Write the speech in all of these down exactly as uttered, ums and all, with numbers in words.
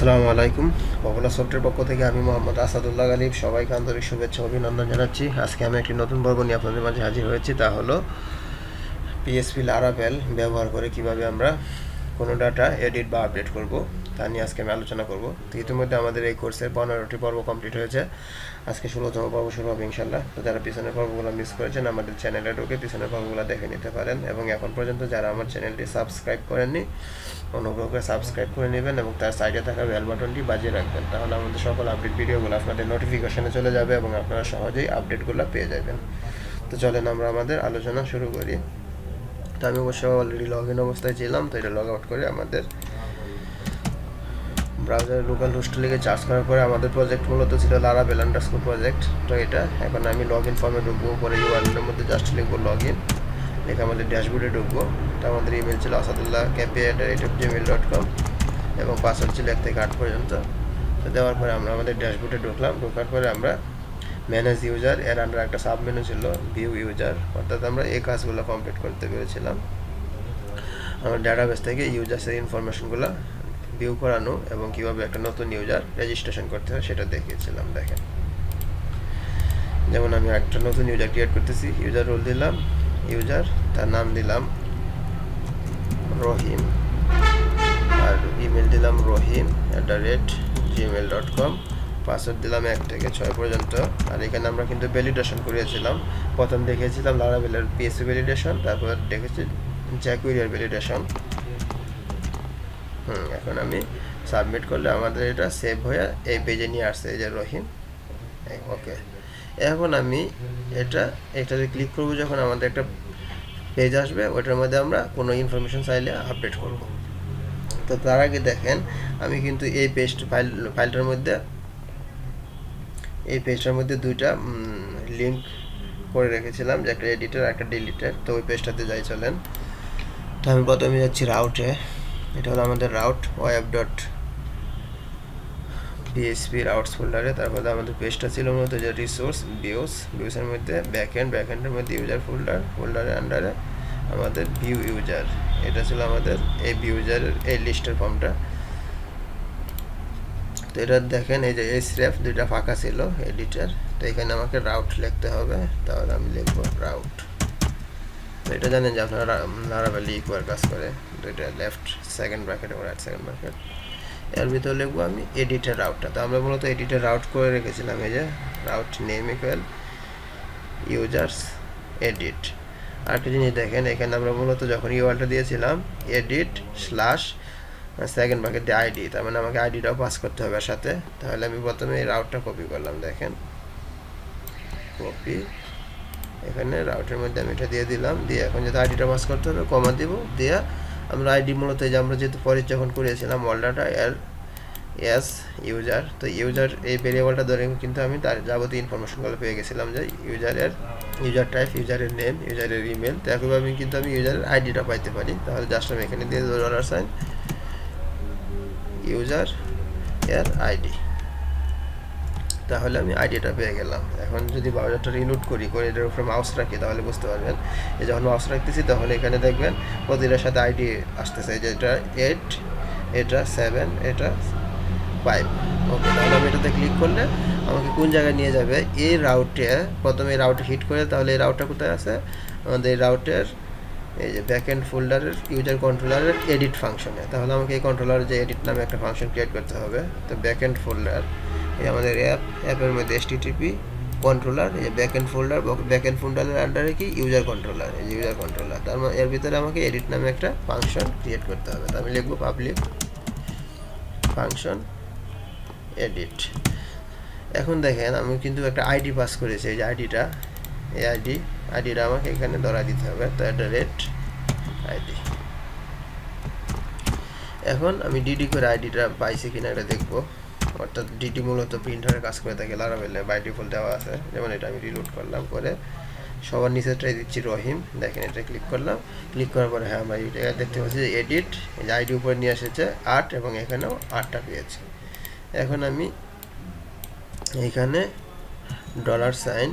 আসসালামু আলাইকুম popular software পক্ষ থেকে আমি মোহাম্মদ আসাদুল্লাহ গালিব সবাইকে আন্তরিক শুভেচ্ছা অভিনন্দন জানাচ্ছি। আজকে আমি একটি নতুন পর্ব নিয়ে আপনাদের মাঝে হাজির হয়েছি। তা হলো পিএসপি লারাভেল ব্যবহার করে কিভাবে আমরা কোনো ডাটা এডিট বা আপডেট করব তা নিয়ে আজকে আমি আলোচনা করব। তো ইতিমধ্যে আমাদের এই কোর্সের পনেরোটি পর্ব কমপ্লিট হয়েছে, আজকে ষোলোতম পর্ব শুরু হবে ইনশাল্লাহ। তো যারা পিছনের পর্বগুলো মিস করেছেন আমাদের চ্যানেলে ঢুকে পিছনের পর্বগুলো দেখে নিতে পারেন, এবং এখন পর্যন্ত যারা আমার চ্যানেলটি সাবস্ক্রাইব করেননি অনুগ্রহ করে সাবস্ক্রাইব করে নেবেন এবং তার সাইডে থাকা বেল বাটনটি বাজিয়ে রাখবেন, তাহলে আমাদের সকল আপডেট ভিডিওগুলো আপনাদের নোটিফিকেশনে চলে যাবে এবং আপনারা সহজেই আপডেটগুলো পেয়ে যাবেন। তো চলেন আমরা আমাদের আলোচনা শুরু করি। তো আমি অবশ্য অলরেডি লগ ইন অবস্থায় ছিলাম, তো এটা লগ আউট করে আমাদের ব্রাউজার লোকাল হোস্টে লিখে চার্জ করার পরে আমাদের প্রজেক্ট মূলত ছিল লারাভেল আন্ডারস্কোর প্রজেক্ট। তো এটা এখন আমি লগ ইন ফর্মে ঢুকবো, পরে ইউআরএলের মধ্যে জাস্ট লিখবো লগ ইন, লিখে আমাদের ড্যাশবোর্ডে ঢুকবো। তো আমাদের ইমেল ছিল আসাদুল্লাহ ক্যাপে at rate of Gmail dot com এবং পাসওয়ার্ড ছিল এক থেকে আট পর্যন্ত। তো দেওয়ার পরে আমরা আমাদের ড্যাশবোর্ডে ঢুকলাম, ঢোকার পরে আমরা ম্যানেজ ইউজার এর আন্ডার একটা সাব মেনু ছিল ভিউ ইউজার, অর্থাৎ আমরা এই কাজগুলো কমপ্লিট করতে পেরেছিলাম। আমরা ডাটাবেস থেকে ইউজার্সের ইনফরমেশনগুলো ভিউ করানো এবং কীভাবে একটা নতুন ইউজার রেজিস্ট্রেশন করতে হয় সেটা দেখিয়েছিলাম। দেখেন, যেমন আমি একটা নতুন ইউজার ক্রিয়েট করতেছি, ইউজার রোল দিলাম, ইউজার তার নাম দিলাম রহিম আর ইমেল দিলাম Rahim at the rate Gmail dot com, password দিলাম এক থেকে ছয় পর্যন্ত। আর এখানে আমরা কিন্তু ভ্যালিডেশন করিয়েছিলাম, প্রথম দেখেছিলাম লারাভেলের পিএসপি ভ্যালিডেশন, তারপর দেখেছি জ্যাকুইরিয়ার ভ্যালিডেশন। হুম এখন আমি সাবমিট করলে আমাদের এটা সেভ হয়ে এই পেজে নিয়ে আসছে, এই যে রহিম। ওকে, এখন আমি এটা এটাতে ক্লিক করবো, যখন আমাদের একটা পেজ আসবে ওইটার মধ্যে আমরা কোনো ইনফরমেশন চাইলে আপডেট করব। তো তার আগে দেখেন আমি কিন্তু এই পেজ ফাইল ফাইলটার মধ্যে এই পেজটার মধ্যে দুইটা লিঙ্ক করে রেখেছিলাম, যে একটা এডিটের একটা ডিলিটের। তো ওই পেজটাতে যাই চলেন। তো আমি প্রথমে যাচ্ছি রাউটে, এটা হলো আমাদের route web dot PSP routes ফোল্ডারে। তারপরে আমাদের পেজটা ছিল মূলত যে রিসোর্স ভিউস ভিউসের মধ্যে ব্যাকএন্ড, ব্যাকএন্ডের মধ্যে ইউজার ফোল্ডার, ফোল্ডারের আন্ডারে আমাদের ভিউ ইউজার, এটা ছিল আমাদের এই ভিউজারের এই লিস্টের ফর্মটা। তো এটা দেখেন এই যে এই স্রেফ দুইটা ফাঁকা ছিল এডিটার, তো এখানে আমাকে রাউট লিখতে হবে, তাহলে আমি লিখব রাউট। তো এটা জানেন যে আপনারা লারাভেল ইকুয়াল কাজ করে, দুইটা লেফট সেকেন্ড ব্র্যাকেট এবং রাইট সেকেন্ড ব্র্যাকেট, এর ভিতরে লিখব আমি এডিটার রাউটটা। তো আমরা মূলত এডিটার রাউট করে রেখেছিলাম, এই যে route name equal users edit. আরেকটা জিনিস দেখেন, এখানে আমরা মূলত যখন ইউআরএলটা দিয়েছিলাম এডিট স্ল্যাশ সেকেন্ড ব্র্যাকেট দিয়ে আইডি, তার মানে আমাকে আইডিটাও পাস করতে হবে সাথে। তাহলে আমি প্রথমে এই রাউটটা কপি করলাম, দেখেন কপি, এখানে রাউটের মধ্যে আমি এটা দিয়ে দিলাম, দিয়ে এখন যেহেতু আইডিটা পাস করতে হবে কমা দিব, দিয়ে আমরা আইডি মূলত যে আমরা যেহেতু পরে যখন করিয়েছিলাম all data L S user, তো ইউজার এই ভেরিয়েবলটা ধরে কিন্তু আমি তার যাবতীয় ইনফরমেশনগুলো পেয়ে গেছিলাম, যে ইউজারের ইউজার টাইপ, ইউজারের নেম, ইউজারের ইমেল। তো একইভাবে কিন্তু আমি ইউজারের আইডিটা পাইতে পারি, তাহলে জাস্ট আমি এখানে দিয়ে ডলার সাইন ইউজার এর আইডি, তাহলে আমি আইডিটা পেয়ে গেলাম। এখন যদি ব্রাউজারটা রিলোড করি করে এটার উপরে মাউস রাখি তাহলে বুঝতে পারবেন, এই যখন মাউস রাখতেছি তখন এখানে দেখবেন প্রতিটার সাথে আইডি আসতেছে, যে এটা এইট, এটা সেভেন, এটা ফাইভ। ওকে, তাহলে আমি এটাতে ক্লিক করলে আমাকে কোন জায়গায় নিয়ে যাবে, এই রাউটে প্রথমে রাউটে হিট করে, তাহলে এই রাউটটা কোথায় আছে আমাদের এই রাউটের এই যে ব্যাকএন্ড ফোল্ডারের ইউজার কন্ট্রোলারের এডিট ফাংশনে। তাহলে আমাকে এই কন্ট্রোলারের যে এডিট নামে একটা ফাংশন ক্রিয়েট করতে হবে। তো ব্যাকএন্ড ফোল্ডার এই আমাদের অ্যাপ, অ্যাপের মধ্যে এসটিটিপি কন্ট্রোলার, এই যে ব্যাকএন্ড ফোল্ডার, ব্যাকএন্ড ফোল্ডারের আন্ডারে কি ইউজার কন্ট্রোলার, এই যে ইউজার কন্ট্রোলার, তার মানে এর ভিতরে আমাকে এডিট নামে একটা ফাংশন ক্রিয়েট করতে হবে। তো আমি লিখবো পাবলিক ফাংশন এডিট। এখন দেখেন আমি কিন্তু একটা আইডি পাস করেছি, এই যে আইডিটা, এই আইডি আইডিটা আমাকে এখানে ধরা দিতে হবে, তো এটা রেট আইডি। এখন আমি ডিডি করে আইডিটা পাইছি কিনা এটা দেখবো, অর্থাৎ ডিডি মূলত প্রিন্টারের কাজ করে থাকে লারাভেলে, বাই ডিফল্ট দেওয়া আছে। যেমন এটা আমি রিলোড করলাম, করে সবার নিচেরটাই দিচ্ছি রহিম, দেখেন এটা ক্লিক করলাম, ক্লিক করার পরে হ্যাঁ আমরা এটা দেখতে পাচ্ছি যে এডিট আইডি উপরে নিয়ে এসেছে আট, এবং এখানেও আটটা পেয়েছে। এখন আমি এখানে ডলার সাইন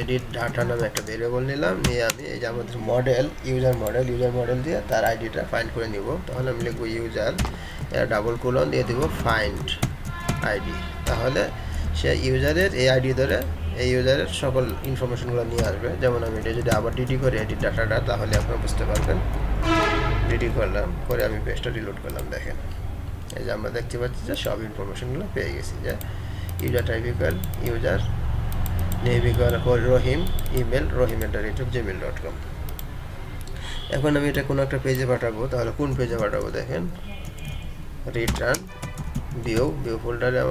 এডিট ডাটা নামে একটা ভেরিয়েবল নিলাম, নিয়ে আমি এই যে আমাদের model user model, user model দিয়ে তার আইডিটা ফাইন্ড করে নিব। তাহলে আমি লিখবো ইউজার এর ডাবল কোলন দিয়ে দেব ফাইন্ড আইডি তাহলে সে ইউজারের এই আইডি ধরে এই ইউজারের সকল ইনফরমেশনগুলো নিয়ে আসবে যেমন আমি এটা যদি আবার ডিডি করে এডিট ডাটাটা তাহলে আপনারা বুঝতে পারবেন ডিডি করলাম পরে আমি পেজটা রিলোড করলাম দেখেন এই যে আমরা দেখতে পাচ্ছি যে সব ইনফরমেশনগুলো পেয়ে গেছি যে user type equal user name equal Rahim email rohim at gmail dot com এখন আমি এটা কোন একটা পেজে পাঠাবো তাহলে কোন পেজে পাঠাবো দেখেন রিটার্ন ভিউ ভিউ ফোল্ডারে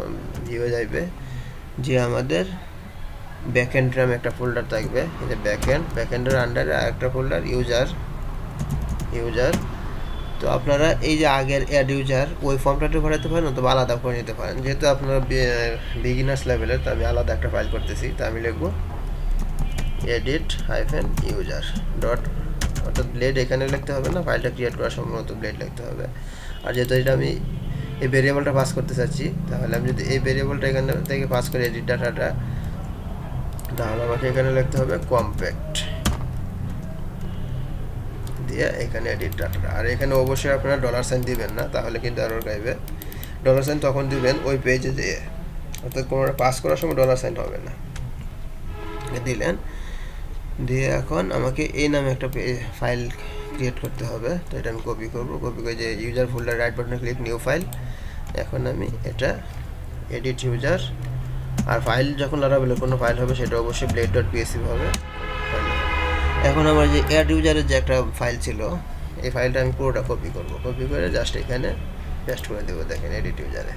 ভিউ যাইবে যে আমাদের ব্যাকএন্ড নামে একটা ফোল্ডার থাকবে এটা ব্যাকএন্ড ব্যাকএন্ডের আন্ডারে আরেকটা ফোল্ডার ইউজার ইউজার তো আপনারা এই যে আগের অ্যাড ইউজার ওই ফর্মটাতে ভরাতে পারেন অথবা আলাদা করে নিতে পারেন যেহেতু আপনারা বিগিনার্স লেভেলে তো আমি আলাদা একটা ফাইল করতেছি তো আমি লিখব edit-user. অর্থাৎ ব্লেড এখানে লিখতে হবে না ফাইলটা ক্রিয়েট করার সময় তো ব্লেড লিখতে হবে আর যেহেতু এটা আমি এই ভেরিয়েবলটা পাস করতে চাচ্ছি তাহলে আমি যদি এই ভেরিয়েবলটা এখান থেকে পাস করে এডিট ডাটাটা তাহলে আমাকে এখানে লিখতে হবে কম্প্যাক্ট দিয়ে এখানে এডিট ডাটাটা আর এখানে অবশ্যই আপনারা ডলার সাইন দিবেন না তাহলে কিন্তু এরর আসবে ডলার সাইন তখন দিবেন ওই পেজে যে অর্থাৎ কোনটা পাস করার সময় ডলার সাইন হবে না দিলেন দিয়ে এখন আমাকে এই নামে একটা ফাইল ক্রিয়েট করতে হবে তো এটা আমি কপি করব কপি করে যে ইউজার ফোল্ডার রাইট বাটনে ক্লিক নিউ ফাইল এখন আমি এটা এডিট ইউজার আর ফাইল যখন লারাভেলে কোনো ফাইল হবে সেটা অবশ্যই blade dot p s p হবে এখন আমার যে অ্যাড ইউজারের যে একটা ফাইল ছিল এই ফাইলটা আমি পুরোটা কপি করব কপি করে জাস্ট এখানে পেস্ট করে দেব দেখেন এডিট ইউজারে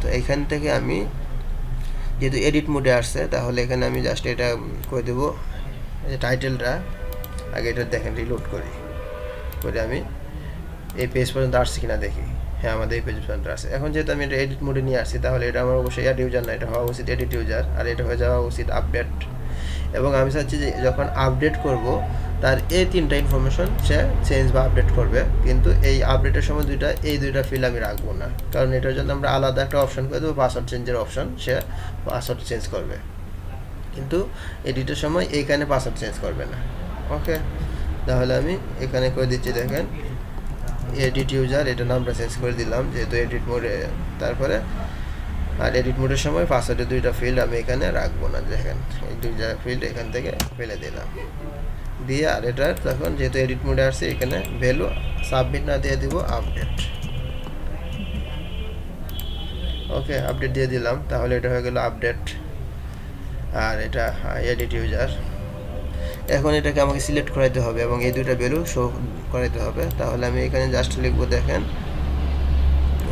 তো এইখান থেকে আমি যেহেতু এডিট মোডে আসছে তাহলে এখানে আমি জাস্ট এটা করে দেব এই টাইটেলটা আগে এটা দেখেন রিলোড করি করে আমি এই পেজ পর্যন্ত আসছে কিনা দেখি হ্যাঁ আমাদের এই পেজ পর্যন্ত আসছে এখন যেহেতু আমি এটা এডিট মোডে নিয়ে আসছি তাহলে এটা আমার অবশ্যই অ্যাড ইউজার না এটা হওয়া উচিত এডিট ইউজার আর এটা হয়ে যাওয়া উচিত আপডেট এবং আমি চাচ্ছি যে যখন আপডেট করব তার এই তিনটা ইনফরমেশন সে চেঞ্জ বা আপডেট করবে কিন্তু এই আপডেটের সময় দুইটা এই দুইটা ফিল আমি রাখবো না কারণ এটার জন্য আমরা আলাদা একটা অপশন করে দেবো পাসওয়ার্ড চেঞ্জের অপশন সে পাসওয়ার্ড চেঞ্জ করবে কিন্তু এডিটের সময় এইখানে পাসওয়ার্ড চেঞ্জ করবে না ওকে তাহলে আমি এখানে করে দিচ্ছি দেখেন এডিট ইউজার এটা নামটা চেঞ্জ করে দিলাম যেহেতু এডিট মোডে তারপরে আর এডিট মোডের সময় পাসওয়ার্ডের দুইটা ফিল্ড আমি এখানে রাখবো না দেখেন এই দুইটা ফিল্ড এখান থেকে ফেলে দিলাম দিয়ে আর এটা তখন যেহেতু এডিট মোডে আসছে এখানে ভ্যালু সাবমিট না দিয়ে দিব আপডেট ওকে আপডেট দিয়ে দিলাম তাহলে এটা হয়ে গেল আপডেট আর এটা এডিট ইউজার এখন এটাকে আমাকে সিলেক্ট করাইতে হবে এবং এই দুইটা ভ্যালু শো করাইতে হবে তাহলে আমি এখানে জাস্ট লিখবো দেখেন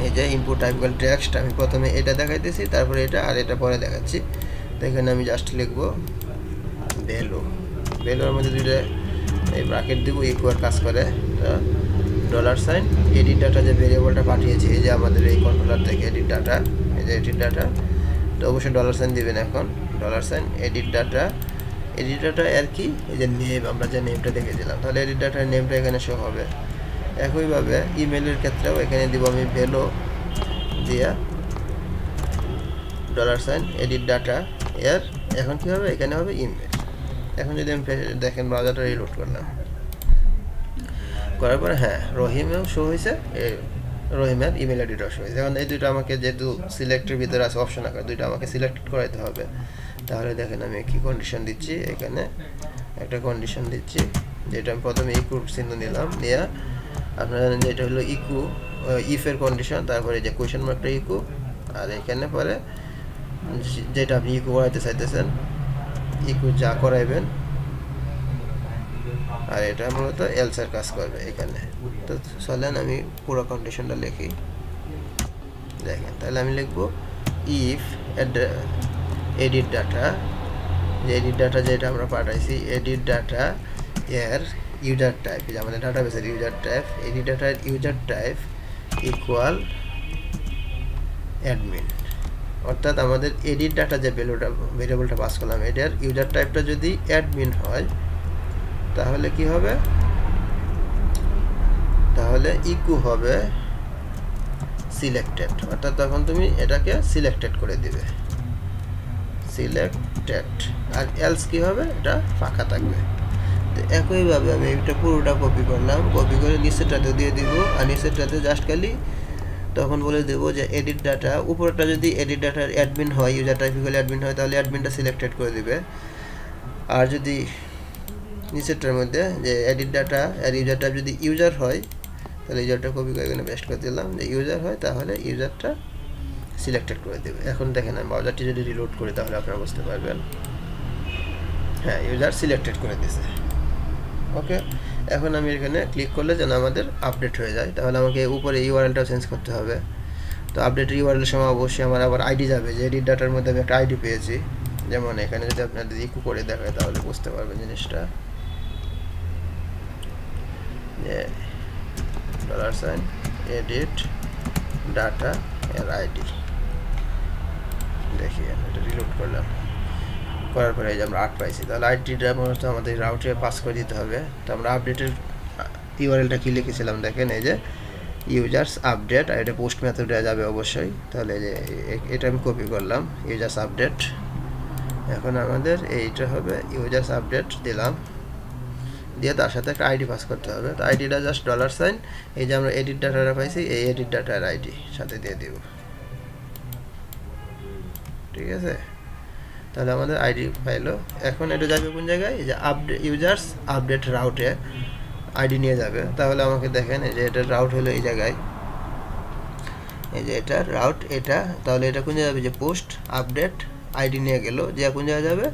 এই যে ইনপুট টাইপগুলো টেক্সট আমি প্রথমে এটা দেখাইতেছি তারপরে এটা আর এটা পরে দেখাচ্ছি তো এখানে আমি জাস্ট লিখবো ভ্যালু ভ্যালুর মধ্যে দুইটা এই ব্র্যাকেট দিব ইকুয়াল কাজ করে ডলার সাইন এডিট ডাটা যে ভেরিয়েবলটা পাঠিয়েছি এই যে আমাদের এই কন্ট্রোলার থেকে এডিট ডাটা এই যে এডিট ডাটা তো অবশ্যই ডলার সাইন দিবেন এখন dollar sign edit data edit data আর কি এই যে নেম আমরা যে নেমটা দেখেছিলাম তাহলে এডিট ডাটার নেমটা এখানে শো হবে একইভাবে ইমেলের ক্ষেত্রেও এখানে দিব আমি ভ্যালু দিয়া ডলার সাইন এডিট ডাটা এর এখন কি হবে এখানে হবে ইমেল এখন যদি আমি দেখেন ব্রাউজারটা রিলোড করলাম করার পরে হ্যাঁ রহিমেও শো হয়েছে রহিমের ইমেল আইডিটাও শো হয়েছে এখন এই দুটো আমাকে যেহেতু সিলেক্টের ভিতরে আছে অপশন আকার দুটো আমাকে সিলেক্ট করাইতে হবে তাহলে দেখেন আমি কি কন্ডিশন দিচ্ছি এখানে একটা কন্ডিশন দিচ্ছি যেটা আমি প্রথমে ইকু চিহ্ন নিলাম নিয়ে আপনারা জানেন যে এটা হলো ইকু ইফের কন্ডিশন তারপরে যে কোয়েশ্চন মার্কটা ইকু আর এখানে পরে যেটা আপনি ইকু করাইতে চাইতেছেন ইকু যা করাইবেন আর এটা মূলত এলসের কাজ করবে এখানে তো চলেন আমি পুরো কন্ডিশনটা লিখি দেখেন তাহলে আমি লিখবো ইফ এডিট ডাটা যে এডিট ডাটা যেটা আমরা পাঠাইছি এডিট ডাটা এর ইউজার টাইপ যে আমাদের ডাটাবেসের ইউজার টাইপ এডিট ডাটার ইউজার টাইপ ইকুয়াল অ্যাডমিন অর্থাৎ আমাদের এডিট ডাটা যে ভ্যালুটা ভেরিয়েবলটা পাস করলাম এটার ইউজার টাইপটা যদি অ্যাডমিন হয় তাহলে কি হবে তাহলে ইকু হবে সিলেক্টেড অর্থাৎ তখন তুমি এটাকে সিলেক্টেড করে দিবে সিলেক্টেড আর এলস কি হবে এটা ফাঁকা থাকবে একই ভাবে আমি এটা পুরোটা কপি করলাম কপি করে নিচেরটাতে দিয়ে দেব আর নিচেরটাতে জাস্ট খালি তখন বলে দেব যে এডিট ডাটা উপরটা যদি এডিট ডাটার অ্যাডমিন হয় ইউজার টাইপিক্যালি অ্যাডমিন হয় তাহলে অ্যাডমিনটা সিলেক্টেড করে দিবে আর যদি নিচেরটার মধ্যে যে এডিট ডাটা আর ইউজার টাইপ যদি ইউজার হয় তাহলে ইউজারটা কপি করে এখানে পেস্ট করে দিলাম যে ইউজার হয় তাহলে ইউজারটা সিলেক্টেড করে দেব এখন দেখেন আমি ব্রাউজারটি যদি রিলোড করি তাহলে আপনারা বুঝতে পারবেন হ্যাঁ ইউজার সিলেক্টেড করে দিয়েছে ওকে এখন আমি এখানে ক্লিক করলে যেন আমাদের আপডেট হয়ে যায় তাহলে আমাকে উপরে ইউআরএলটা চেঞ্জ করতে হবে তো আপডেটের ইউআরএল এর সময় অবশ্যই আমার আবার আইডি যাবে যে এডিট ডাটার মধ্যে আমি একটা আইডি পেয়েছি যেমন এখানে যদি আপনারা ইকো করে দেখায় তাহলে বুঝতে পারবেন জিনিসটা যে ডলার সাইন এডিট ডাটা এর আইডি দেখি আমি এটা রিলোড করলাম করার পরে যে আমরা আট পাইছি তাহলে আইডিটা মূলত আমাদের রাউটে পাস করে দিতে হবে তো আমরা আপডেটের ইউআরএলটা কি লিখেছিলাম দেখেন এই যে ইউজার্স আপডেট আর এটা পোস্ট মেথডে যাবে অবশ্যই তাহলে যে এটা আমি কপি করলাম ইউজার্স আপডেট এখন আমাদের এইটা হবে ইউজার্স আপডেট দিলাম দিয়ে তার সাথে একটা আইডি পাস করতে হবে তো আইডিটা জাস্ট ডলার সাইন এই যে আমরা এডিট ডাটাটা পাইছি এই এডিট ডাটার আইডি সাথে দিয়ে দেব ঠিক আছে তাহলে আমাদের আইডি পাইলো এখন এটা যাবে কোন জায়গায় যে আপডেট ইউজার্স আপডেট রাউটে আইডি নিয়ে যাবে তাহলে আমাকে দেখেন এই যে এটা রাউট হলো এই জায়গায় এই যে এটা রাউট এটা তাহলে এটা কোন জায়গায় যাবে যে পোস্ট আপডেট আইডি নিয়ে গেল যে কোন জায়গায় যাবে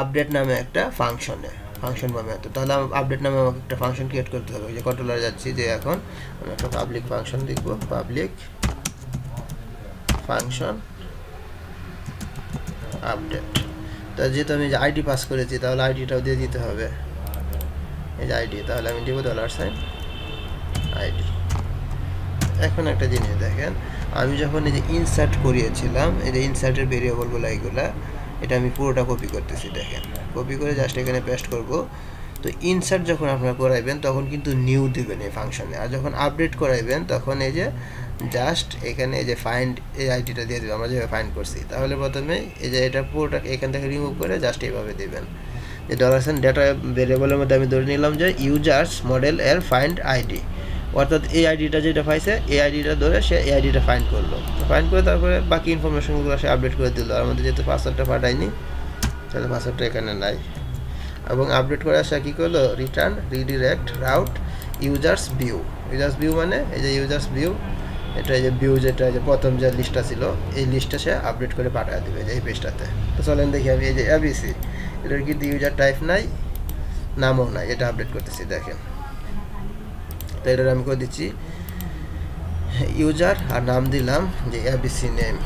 আপডেট নামে একটা ফাংশনে ফাংশন নামে তো তাহলে আপডেট নামে আমাকে একটা ফাংশন ক্রিয়েট করতে হবে যে কন্ট্রোলারে যাচ্ছি যে এখন আমি একটা পাবলিক ফাংশন লিখব পাবলিক ফাংশন আপডেট তো যেহেতু আমি যে আইডি পাস করেছি তাহলে আইডিটাও দিয়ে দিতে হবে এই যে আইডি তাহলে আমি দেবো ডলার সাইন আইডি এখন একটা জিনিস দেখেন আমি যখন এই যে ইনসার্ট করিয়েছিলাম এই যে ইনসার্টের ভেরিয়েবলগুলো এইগুলা এটা আমি পুরোটা কপি করতেছি দেখেন কপি করে জাস্ট এখানে পেস্ট করব তো ইনসার্ট যখন আপনারা করাইবেন তখন কিন্তু নিউ দিবেন এই ফাংশনে আর যখন আপডেট করাইবেন তখন এই যে জাস্ট এখানে এই যে ফাইন্ড এই আইডিটা দিয়ে দেবেন আমরা যেভাবে ফাইন্ড করছি তাহলে প্রথমে এই যে এটা পুরোটা এখান থেকে রিমুভ করে জাস্ট এইভাবে দেবেন যে ডলার সাইন ডেটা ভেরিয়েবলের মধ্যে আমি ধরে নিলাম যে ইউজার্স মডেল এর ফাইন্ড আইডি অর্থাৎ এই আইডিটা যেটা পাইছে এই আইডিটা ধরে সে এই আইডিটা ফাইন্ড করলো ফাইন্ড করে তারপরে বাকি ইনফরমেশনগুলো সে আপডেট করে দিল আর আমাদের যেহেতু পাসওয়ার্ডটা পাঠায়নি তাহলে পাসওয়ার্ডটা এখানে নাই এবং আপডেট করে আসা কী করলো return redirect route users view users view মানে এই যে ইউজার্স ভিউ এটা এই যে ভিউ যেটা যে প্রথম যে লিস্টটা ছিল এই লিস্টটা সে আপডেট করে পাঠিয়ে দেবে এই পেজটাতে তো চলেন দেখি আমি এই যে এবিসি এটার কিন্তু ইউজার টাইপ নাই নামও নাই এটা আপডেট করতেছি দেখেন তো এটার আমি করে দিচ্ছি ইউজার আর নাম দিলাম যে এবিসি নেম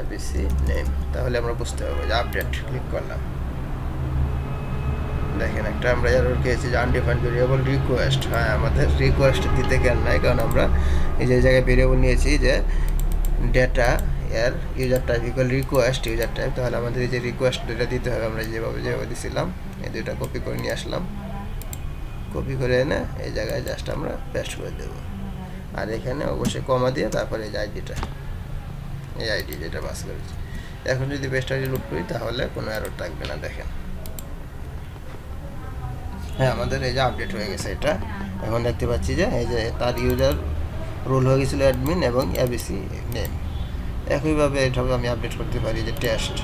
এবিসি নেম তাহলে আমরা বুঝতে পারবো যে আপডেট ক্লিক করলাম দেখেন একটা আমরা এরর পেয়েছি যে আনডিফাইন্ড ভেরিয়েবল রিকোয়েস্ট হ্যাঁ আমাদের রিকোয়েস্ট দিতে কেন নাই কারণ আমরা এই যে জায়গায় ভেরিয়েবল নিয়েছি যে ডেটা এর user type equal request user type তাহলে আমাদের এই যে রিকোয়েস্ট ডেটা দিতে হবে আমরা যেভাবে যেভাবে দিয়েছিলাম এই দুটো কপি করে নিয়ে আসলাম কপি করে এনে এই জায়গায় জাস্ট আমরা পেস্ট করে দেবো আর এখানে অবশ্যই কমা দিয়ে তারপরে এই আইডিটা এই আইডি যেটা পাস করেছি এখন যদি পেজটা রিলোড করি তাহলে কোনো এরর থাকবে না দেখেন হ্যাঁ আমাদের এই যে আপডেট হয়ে গেছে এটা এখন দেখতে পাচ্ছি যে এই যে তার ইউজার রোল হয়ে গেছিলো অ্যাডমিন এবং এবিসি নেম একইভাবে এটাকে আমি আপডেট করতে পারি যে টেস্ট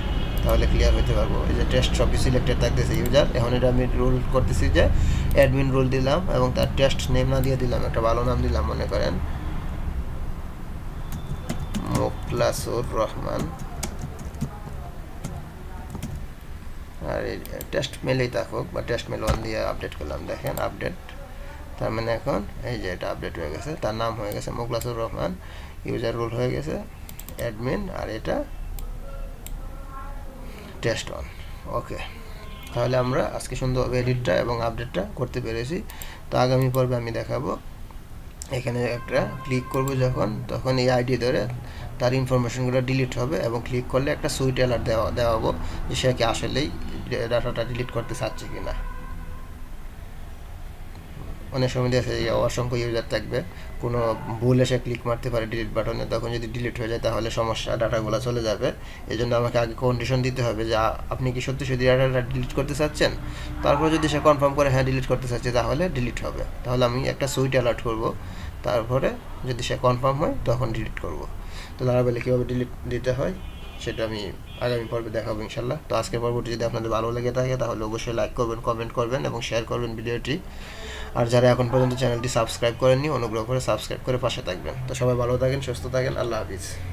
তাহলে ক্লিয়ার হতে পারবো এই যে টেস্ট সবই সিলেক্টেড থাকতেছে ইউজার এখন এটা আমি রোল করতেছি যে অ্যাডমিন রোল দিলাম এবং তার টেস্ট নেম না দিয়ে দিলাম একটা ভালো নাম দিলাম মনে করেন মোখলাসুর রহমান আর টেস্ট মেলেই থাকুক বা টেস্ট মেল ওয়ান দিয়ে আপডেট করলাম দেখেন আপডেট তার মানে এখন এই যে এটা আপডেট হয়ে গেছে তার নাম হয়ে গেছে মোখলাসুর রহমান ইউজার রোল হয়ে গেছে অ্যাডমিন আর এটা টেস্ট অন ওকে তাহলে আমরা আজকে সুন্দর এডিটটা এবং আপডেটটা করতে পেরেছি তো আগামী পর্বে আমি দেখাবো এখানে একটা ক্লিক করব যখন তখন এই আইডি ধরে তার ইনফরমেশনগুলো ডিলিট হবে এবং ক্লিক করলে একটা সুইট অ্যালার্ট দেওয়া দেওয়াবো যে সে কি আসলেই ডাটাটা ডিলিট করতে চাচ্ছে কি না অনেক সময় দেখা যায় অসংখ্য ইউজার থাকবে কোনো ভুল এসে ক্লিক মারতে পারে ডিলিট বাটনে তখন যদি ডিলিট হয়ে যায় তাহলে সমস্যা ডাটাগুলো চলে যাবে এজন্য আমাকে আগে কন্ডিশন দিতে হবে যে আপনি কি সত্যি সত্যি ডাটা ডিলিট করতে চাচ্ছেন তারপর যদি সে কনফার্ম করে হ্যাঁ ডিলিট করতে চাচ্ছে তাহলে ডিলিট হবে তাহলে আমি একটা সুইট অ্যালার্ট করব তারপরে যদি সে কনফার্ম হয় তখন ডিলিট করব তো লারাভেলে কিভাবে ডিলিট দিতে হয় সেটা আমি আগামী পর্বে দেখাবো ইনশাআল্লাহ তো আজকের পর্বটি যদি আপনাদের ভালো লাগে থাকে তাহলে অবশ্যই লাইক করবেন কমেন্ট করবেন এবং শেয়ার করবেন ভিডিওটি আর যারা এখন পর্যন্ত চ্যানেলটি সাবস্ক্রাইব করেননি অনুগ্রহ করে সাবস্ক্রাইব করে পাশে থাকবেন তো সবাই ভালো থাকেন সুস্থ থাকেন আল্লাহ হাফেজ